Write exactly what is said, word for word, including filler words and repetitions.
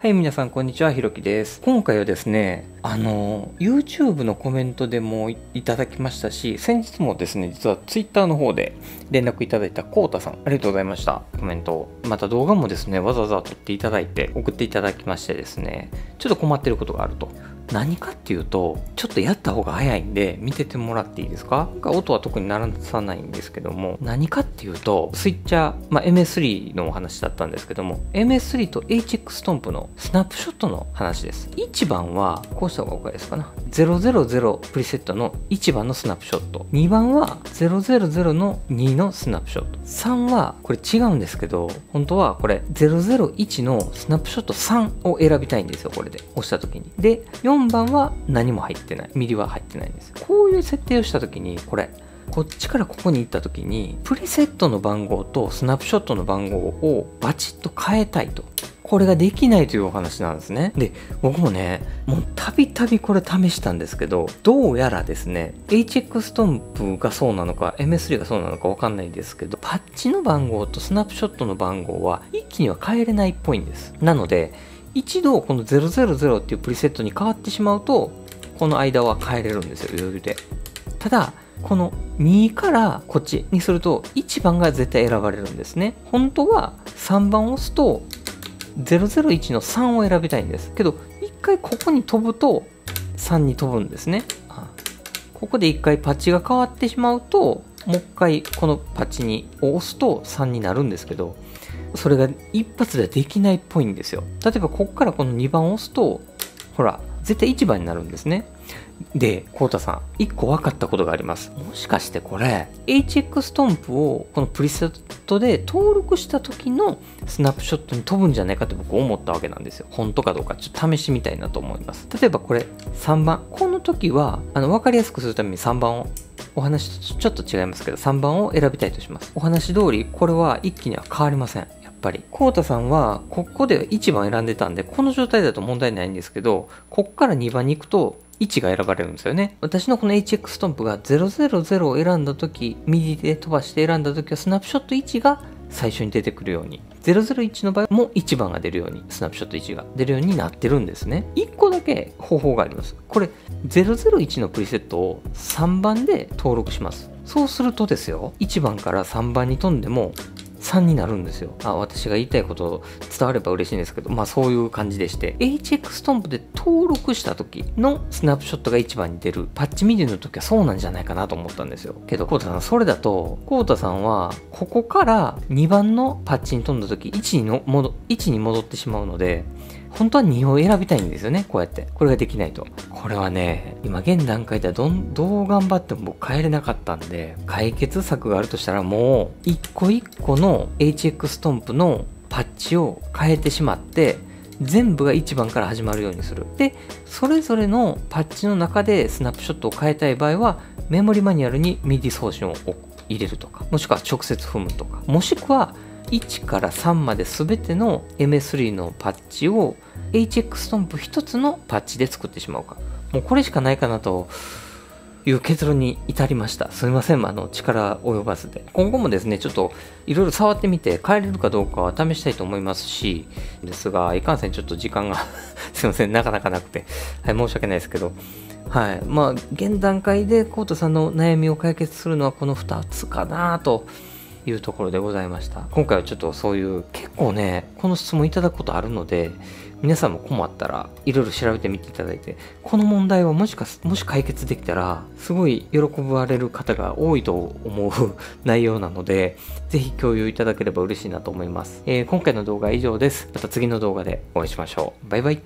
はい、皆さん、こんにちは。ひろきです。今回はですね、あの、YouTube のコメントでも い, いただきましたし、先日もですね、実は Twitter の方で連絡いただいたこうたさん、ありがとうございました。コメントを。また動画もですね、わざわざ撮っていただいて、送っていただきましてですね、ちょっと困ってることがあると。何かっていうと、ちょっとやった方が早いんで、見ててもらっていいですか？音は特に鳴らさないんですけども、何かっていうと、スイッチャー、まあ、エムエススリー のお話だったんですけども、エムエススリー と エイチエックス トンプのスナップショットの話です。いちばんは、こうした方がおかしいですかな。ゼロゼロゼロプリセットのいちばんのスナップショット。にばんは、ゼロゼロゼロのにのスナップショット。さんは、これ違うんですけど、本当はこれ、ゼロゼロイチのスナップショットさんを選びたいんですよ、これで。押した時に。で、よんばんは何も入ってない。ミリは入ってないんです。こういう設定をした時に、これ、こっちからここに行った時に、プリセットの番号とスナップショットの番号をバチッと変えたいと。これができないというお話なんですね。で、僕もね、もうたびたびこれ試したんですけど、どうやらですね、エイチエックス トンプがそうなのか、エムエススリー がそうなのかわかんないですけど、パッチの番号とスナップショットの番号は一気には変えれないっぽいんです。なので、一度このゼロゼロゼロっていうプリセットに変わってしまうと、この間は変えれるんですよ、余裕で。ただ、このにからこっちにすると、いちばんが絶対選ばれるんですね。本当はさんばんを押すと、ゼロゼロイチのさんを選びたいんですけど、いっかいここに飛ぶとさんに飛ぶんですね。ここでいっかいパッチが変わってしまうと、もういっかいこのパッチに押すとさんになるんですけど、それが一発ではできないっぽいんですよ。例えばここからこのにばんを押すと、ほら、絶対いちばんになるんですね。で、こうたさん、いっこ分かったことがあります。もしかしてこれ、エイチエックス トンプをこのプリセットで登録した時のスナップショットに飛ぶんじゃないかって僕思ったわけなんですよ。本当かどうか、ちょっと試してみたいなと思います。例えばこれ、さんばん。この時は、あの、分かりやすくするためにさんばんを。お話とちょっと違いますけど、さんばんを選びたいとします。お話通り、これは一気には変わりません。やっぱり。こうたさんは、ここでいちばん選んでたんで、この状態だと問題ないんですけど、ここからにばんに行くと、いちが選ばれるんですよね。私のこの エイチエックス トンプがゼロゼロゼロを選んだ時、右で飛ばして選んだ時は、スナップショットいちが最初に出てくるように、ゼロゼロイチの場合もいちばんが出るように、スナップショットいちが出るようになってるんですね。いっこだけ方法があります。これゼロゼロイチのプリセットをさんばんで登録します。そうするとですよ、いちばんからさんばんに飛んでもさんになるんですよ。あ、私が言いたいこと伝われば嬉しいんですけど、まあそういう感じでして、エイチエックス トンプで登録した時のスナップショットがいちばんに出る、パッチミディの時はそうなんじゃないかなと思ったんですよ。けど、こうたさん、それだと、こうたさんは、ここからにばんのパッチに飛んだ時、いちにの戻、いちに戻ってしまうので、本当はにを選びたいんですよね、こうやって。これができないと。これはね、今現段階ではど、どう頑張っても僕変えれなかったんで、解決策があるとしたら、もう、一個一個の エイチエックス トンプのパッチを変えてしまって、全部がいちばんから始まるようにする。で、それぞれのパッチの中でスナップショットを変えたい場合は、メモリマニュアルに ミディ 送信を入れるとか、もしくは直接踏むとか、もしくは、いちからさんまで全ての エムエススリー のパッチを エイチエックス トンプひとつのパッチで作ってしまうか。もうこれしかないかなという結論に至りました。すみません、あの、力及ばずで。今後もですね、ちょっといろいろ触ってみて変えれるかどうかは試したいと思いますし、ですが、いかんせんちょっと時間がすみません、なかなかなくて、はい、申し訳ないですけど、はい、まあ、現段階でこうたさんの悩みを解決するのはこのふたつかなと。いうところでございました。今回はちょっとそういう結構ね、この質問いただくことあるので、皆さんも困ったらいろいろ調べてみていただいて、この問題をもしかもし解決できたらすごい喜ばれる方が多いと思う内容なので、ぜひ共有いただければ嬉しいなと思います。えー、今回の動画は以上です。また次の動画でお会いしましょう。バイバイ。